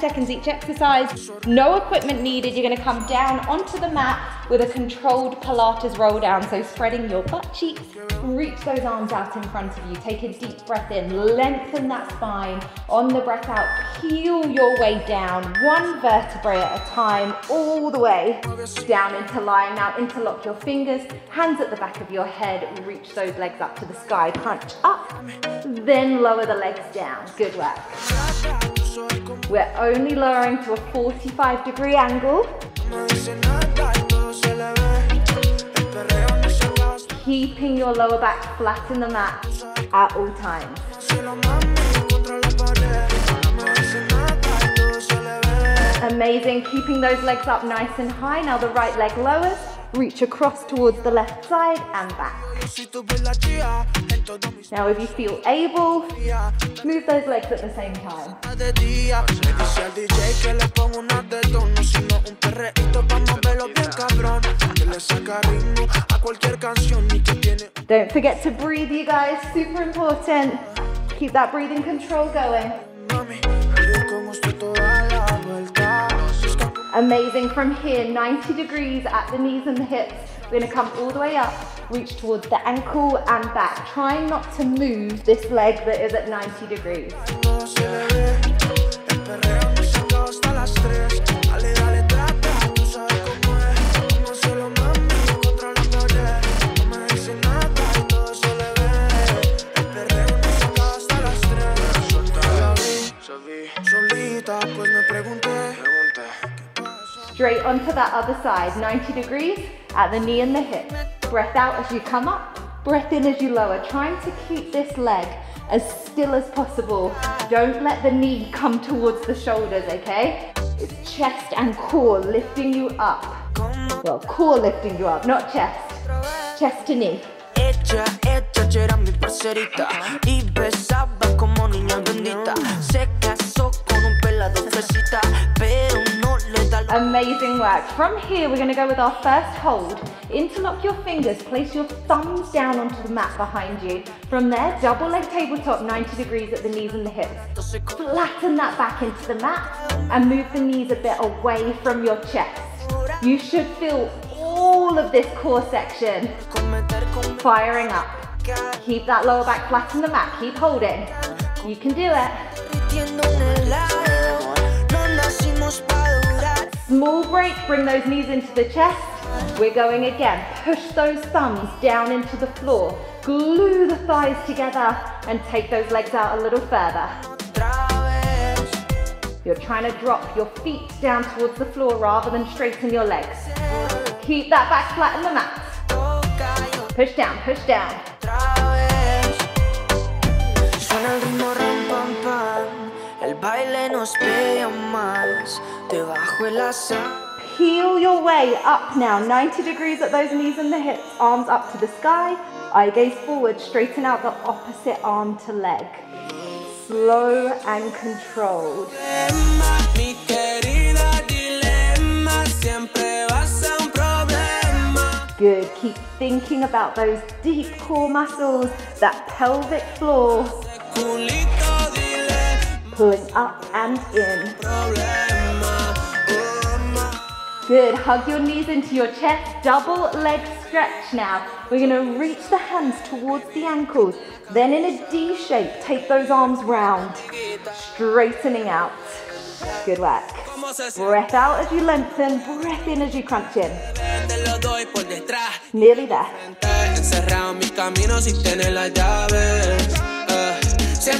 60 seconds each exercise. No equipment needed. You're gonna come down onto the mat with a controlled Pilates roll down. So spreading your butt cheeks, reach those arms out in front of you. Take a deep breath in, lengthen that spine. On the breath out, peel your way down, one vertebrae at a time, all the way down into lying. Now interlock your fingers, hands at the back of your head, reach those legs up to the sky, crunch up, then lower the legs down. Good work. We're only lowering to a 45-degree angle. Keeping your lower back flat in the mat at all times. Amazing, keeping those legs up nice and high. Now the right leg lowers, reach across towards the left side and back. Now if you feel able, move those legs at the same time. Don't forget to breathe, you guys, super important. Keep that breathing control going. Amazing, from here, 90 degrees at the knees and the hips. We're gonna come all the way up, reach towards the ankle and back. Trying not to move this leg that is at 90 degrees. Straight onto that other side, 90 degrees at the knee and the hip. Breath out as you come up, breath in as you lower, trying to keep this leg as still as possible. Don't let the knee come towards the shoulders, okay? It's chest and core lifting you up. Well, core lifting you up, not chest. Chest to knee. Amazing work. From here, we're gonna go with our first hold. Interlock your fingers, place your thumbs down onto the mat behind you. From there, double leg tabletop, 90 degrees at the knees and the hips. Flatten that back into the mat and move the knees a bit away from your chest. You should feel all of this core section firing up. Keep that lower back flat on the mat, keep holding. You can do it. Small break, bring those knees into the chest. We're going again, push those thumbs down into the floor. Glue the thighs together and take those legs out a little further. You're trying to drop your feet down towards the floor rather than straighten your legs. Keep that back flat on the mat. Push down, push down. Peel your way up now, 90 degrees at those knees and the hips, arms up to the sky, eye gaze forward, straighten out the opposite arm to leg. Slow and controlled. Good, keep thinking about those deep core muscles, that pelvic floor. Pulling up and in. Good, hug your knees into your chest, double leg stretch now. We're gonna reach the hands towards the ankles, then in a D shape, take those arms round, straightening out. Good work. Breath out as you lengthen, breath in as you crunch in. Nearly there. Okay,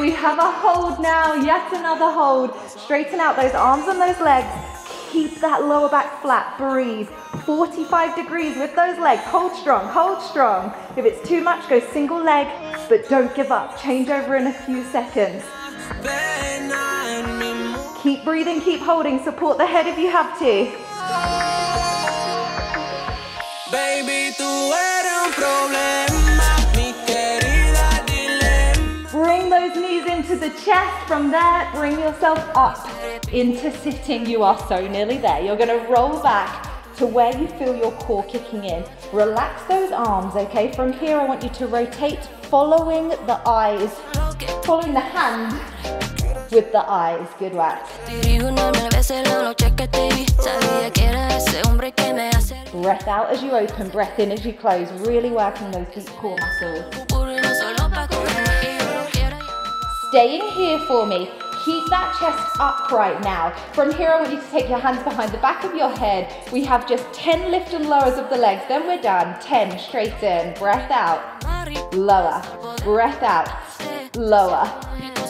we have a hold now, yet another hold. Straighten out those arms and those legs. Keep that lower back flat, breathe. 45 degrees with those legs, hold strong, hold strong. If it's too much, go single leg, but don't give up. Change over in a few seconds. Keep breathing, keep holding, support the head if you have to. Bring those knees into the chest, from there, bring yourself up into sitting. You are so nearly there. You're gonna roll back, to where you feel your core kicking in. Relax those arms, okay? From here, I want you to rotate, following the eyes, following the hand with the eyes. Good work. Breath out as you open, breath in as you close. Really working those deep core muscles. Staying here for me. Keep that chest up right now. From here, I want you to take your hands behind the back of your head. We have just 10 lift and lowers of the legs, then we're done. 10, straight in, breath out, lower, breath out, lower.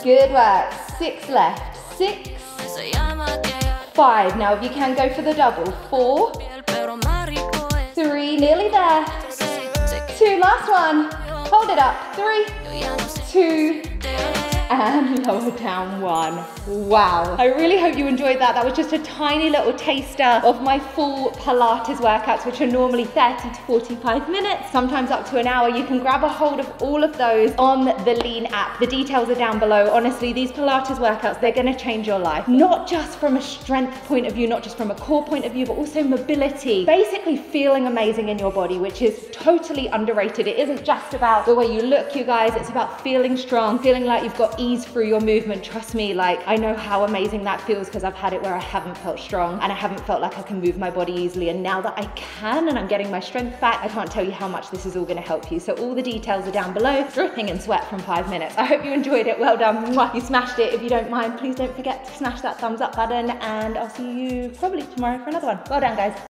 Good work, 6 left, 6, 5. Now, if you can, go for the double. 4, 3, nearly there, 2, last one. Hold it up, 3, 2, and lower down, 1. Wow. I really hope you enjoyed that. That was just a tiny little taster of my full Pilates workouts, which are normally 30 to 45 minutes, sometimes up to an hour. You can grab a hold of all of those on the Lean app. The details are down below. Honestly, these Pilates workouts, they're gonna change your life. Not just from a strength point of view, not just from a core point of view, but also mobility. Basically feeling amazing in your body, which is totally underrated. It isn't just about the way you look, you guys. It's about feeling strong, feeling like you've got ease through your movement. Trust me, like, I know how amazing that feels, because I've had it where I haven't felt strong and I haven't felt like I can move my body easily, and now that I can and I'm getting my strength back, I can't tell you how much this is all going to help you. So all the details are down below. Dripping in sweat from 5 minutes. I hope you enjoyed it. Well done. You smashed it. If you don't mind, please don't forget to smash that thumbs up button, and I'll see you probably tomorrow for another one. Well done, guys.